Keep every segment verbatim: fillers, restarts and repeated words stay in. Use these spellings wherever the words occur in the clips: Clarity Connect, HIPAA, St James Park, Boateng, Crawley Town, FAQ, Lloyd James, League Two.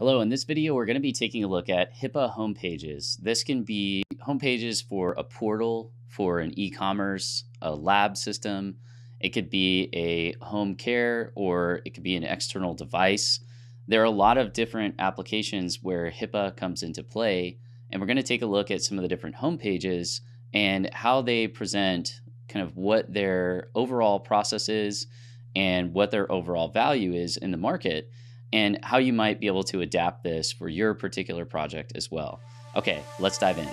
Hello, in this video, we're going to be taking a look at HIPAA homepages. This can be homepages for a portal, for an e-commerce, a lab system. It could be a home care, or it could be an external device. There are a lot of different applications where HIPAA comes into play, and we're going to take a look at some of the different homepages and how they present kind of what their overall process is and what their overall value is in the market, and how you might be able to adapt this for your particular project as well. Okay, let's dive in.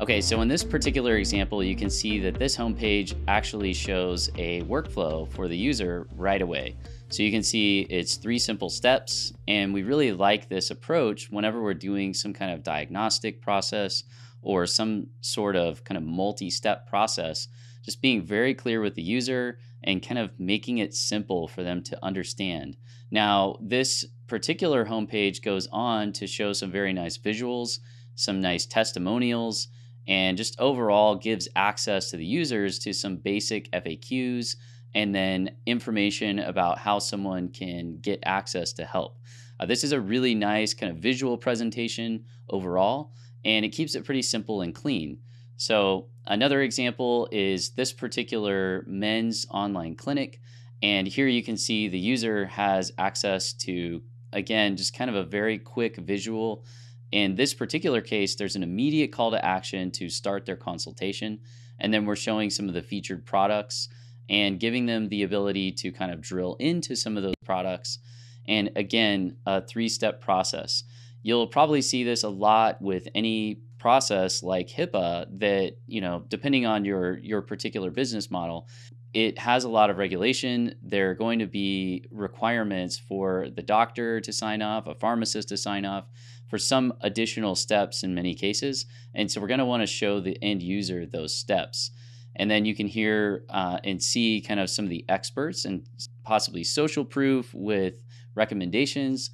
Okay, so in this particular example, you can see that this homepage actually shows a workflow for the user right away. So you can see it's three simple steps, and we really like this approach whenever we're doing some kind of diagnostic process or some sort of kind of multi-step process. Just being very clear with the user and kind of making it simple for them to understand. Now, this particular homepage goes on to show some very nice visuals, some nice testimonials, and just overall gives access to the users to some basic F A Qs and then information about how someone can get access to help. Uh, this is a really nice kind of visual presentation overall, and it keeps it pretty simple and clean. So another example is this particular men's online clinic. And here you can see the user has access to, again, just kind of a very quick visual. In this particular case, there's an immediate call to action to start their consultation. And then we're showing some of the featured products and giving them the ability to kind of drill into some of those products. And again, a three-step process. You'll probably see this a lot with any process like HIPAA that, you know, depending on your, your particular business model, it has a lot of regulation. There are going to be requirements for the doctor to sign off, a pharmacist to sign off, for some additional steps in many cases. And so we're going to want to show the end user those steps. And then you can hear uh, and see kind of some of the experts and possibly social proof with recommendations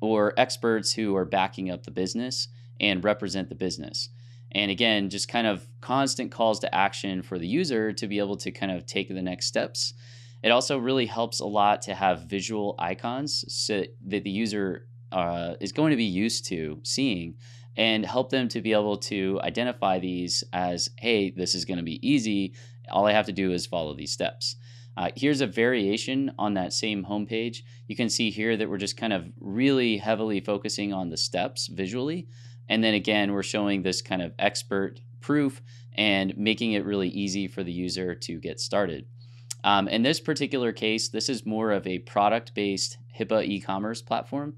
or experts who are backing up the business and represent the business. And again, just kind of constant calls to action for the user to be able to kind of take the next steps. It also really helps a lot to have visual icons so that the user uh, is going to be used to seeing, and help them to be able to identify these as, hey, this is going to be easy. All I have to do is follow these steps. Uh, here's a variation on that same homepage. You can see here that we're just kind of really heavily focusing on the steps visually. And then again, we're showing this kind of expert proof and making it really easy for the user to get started. Um, in this particular case, this is more of a product-based HIPAA e-commerce platform.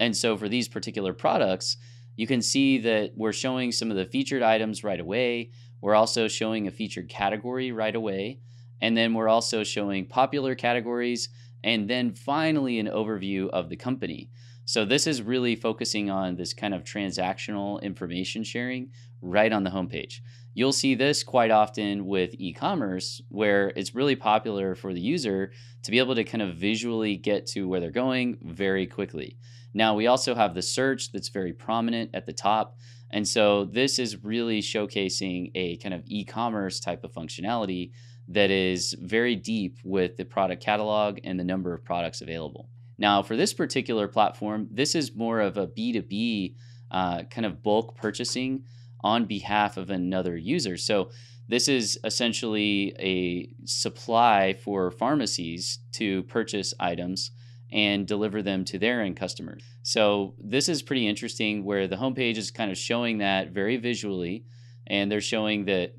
And so for these particular products, you can see that we're showing some of the featured items right away. We're also showing a featured category right away. And then we're also showing popular categories, and then finally an overview of the company. So this is really focusing on this kind of transactional information sharing right on the homepage. You'll see this quite often with e-commerce, where it's really popular for the user to be able to kind of visually get to where they're going very quickly. Now, we also have the search that's very prominent at the top. And so this is really showcasing a kind of e-commerce type of functionality that is very deep with the product catalog and the number of products available. Now, for this particular platform, this is more of a B two B uh, kind of bulk purchasing on behalf of another user. So this is essentially a supply for pharmacies to purchase items and deliver them to their end customers. So this is pretty interesting, where the homepage is kind of showing that very visually, and they're showing that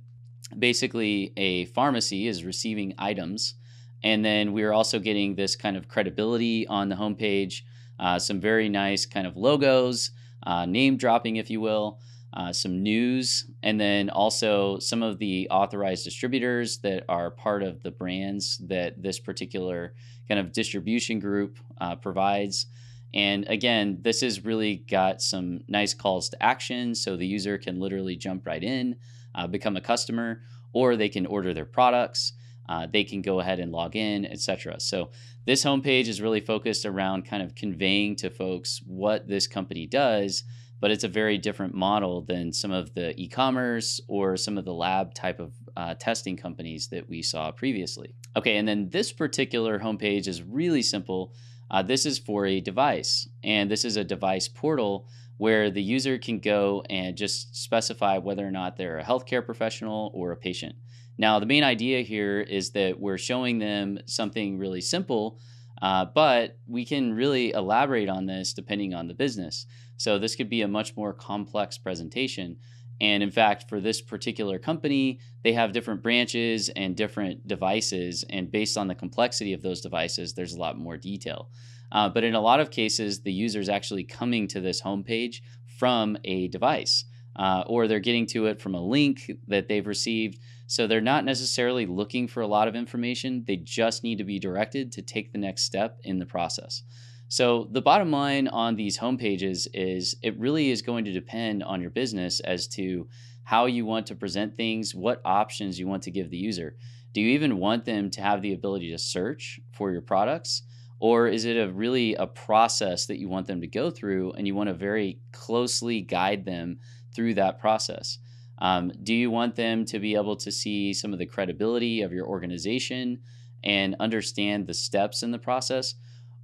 basically a pharmacy is receiving items. And then we're also getting this kind of credibility on the homepage, uh, some very nice kind of logos, uh, name dropping, if you will, uh, some news, and then also some of the authorized distributors that are part of the brands that this particular kind of distribution group uh, provides. And again, this has really got some nice calls to action, so the user can literally jump right in, uh, become a customer, or they can order their products. Uh, they can go ahead and log in, et cetera. So this homepage is really focused around kind of conveying to folks what this company does, but it's a very different model than some of the e-commerce or some of the lab type of uh, testing companies that we saw previously. Okay, and then this particular homepage is really simple. Uh, this is for a device, and this is a device portal where the user can go and just specify whether or not they're a healthcare professional or a patient. Now, the main idea here is that we're showing them something really simple, uh, but we can really elaborate on this depending on the business. So this could be a much more complex presentation. And in fact, for this particular company, they have different branches and different devices. And based on the complexity of those devices, there's a lot more detail. Uh, but in a lot of cases, the user is actually coming to this homepage from a device, uh, or they're getting to it from a link that they've received. So they're not necessarily looking for a lot of information. They just need to be directed to take the next step in the process. So the bottom line on these homepages is it really is going to depend on your business as to how you want to present things, what options you want to give the user. Do you even want them to have the ability to search for your products? Or is it a really a process that you want them to go through and you want to very closely guide them through that process? Um, do you want them to be able to see some of the credibility of your organization and understand the steps in the process?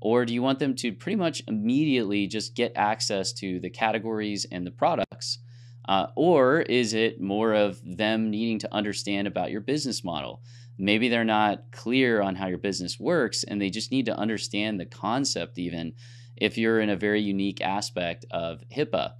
Or do you want them to pretty much immediately just get access to the categories and the products? Uh, or is it more of them needing to understand about your business model? Maybe they're not clear on how your business works and they just need to understand the concept even if you're in a very unique aspect of HIPAA.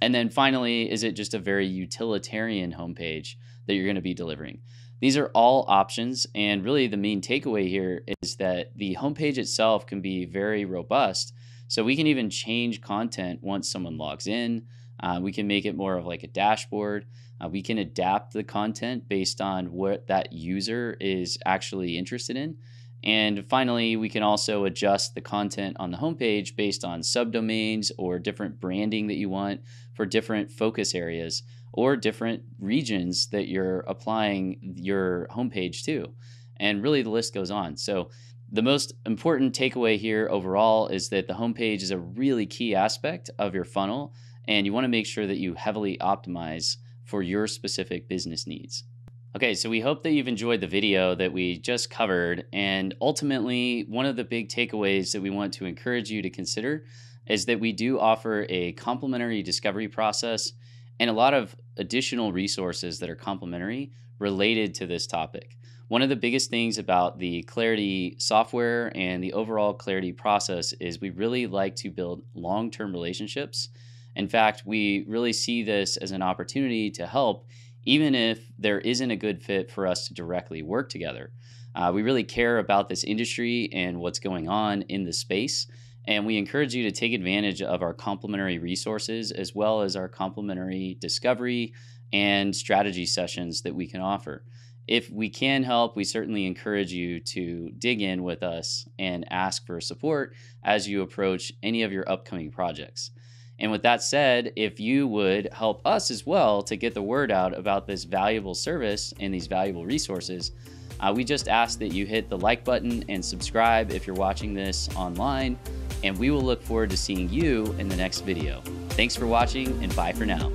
And then finally, is it just a very utilitarian homepage that you're going to be delivering? These are all options, and really the main takeaway here is that the homepage itself can be very robust. So we can even change content once someone logs in. Uh, we can make it more of like a dashboard. Uh, we can adapt the content based on what that user is actually interested in. And finally, we can also adjust the content on the homepage based on subdomains or different branding that you want for different focus areas or different regions that you're applying your homepage to. And really the list goes on. So the most important takeaway here overall is that the homepage is a really key aspect of your funnel, and you want to make sure that you heavily optimize for your specific business needs. Okay, so we hope that you've enjoyed the video that we just covered. And ultimately, one of the big takeaways that we want to encourage you to consider is that we do offer a complimentary discovery process and a lot of additional resources that are complimentary related to this topic. One of the biggest things about the Clarity software and the overall Clarity process is we really like to build long-term relationships. In fact, we really see this as an opportunity to help even if there isn't a good fit for us to directly work together. Uh, we really care about this industry and what's going on in the space. And we encourage you to take advantage of our complimentary resources as well as our complimentary discovery and strategy sessions that we can offer. If we can help, we certainly encourage you to dig in with us and ask for support as you approach any of your upcoming projects. And with that said, if you would help us as well to get the word out about this valuable service and these valuable resources, uh, we just ask that you hit the like button and subscribe if you're watching this online, and we will look forward to seeing you in the next video. Thanks for watching, and bye for now.